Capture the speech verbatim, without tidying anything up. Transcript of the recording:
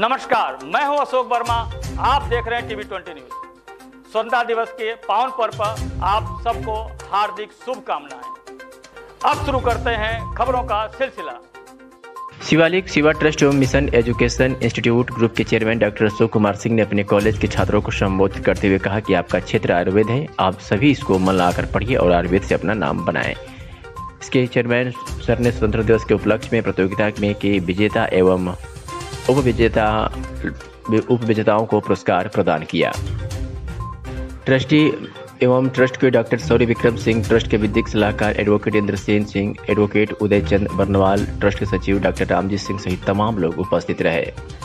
नमस्कार, मैं हूं अशोक वर्मा। आप देख रहे हैं टीवी ट्वेंटी न्यूज। स्वतंत्रता दिवस के पावन पर्व पर आप सबको हार्दिक शुभकामनाएं। अब शुरू करते हैं खबरों का सिलसिला। शिवालिक शिवा ट्रस्ट एवं मिशन एजुकेशन इंस्टीट्यूट ग्रुप के चेयरमैन डॉक्टर अशोक कुमार सिंह ने अपने कॉलेज के छात्रों को संबोधित करते हुए कहा कि आपका क्षेत्र आयुर्वेद है, आप सभी इसको मन लगाकर पढ़िए और आयुर्वेद से अपना नाम बनाएं। इसके चेयरमैन सर ने स्वतंत्रता दिवस के उपलक्ष्य में प्रतियोगिता में के विजेता एवं उप विजेता उप विजेताओं को पुरस्कार प्रदान किया। ट्रस्टी एवं ट्रस्ट के डॉक्टर सौरी विक्रम सिंह, ट्रस्ट के विधिक सलाहकार advocate Indrasen Singh, advocate Udaychand Barnwal, trust के सचिव डॉक्टर रामजी सिंह सहित तमाम लोग उपस्थित रहे।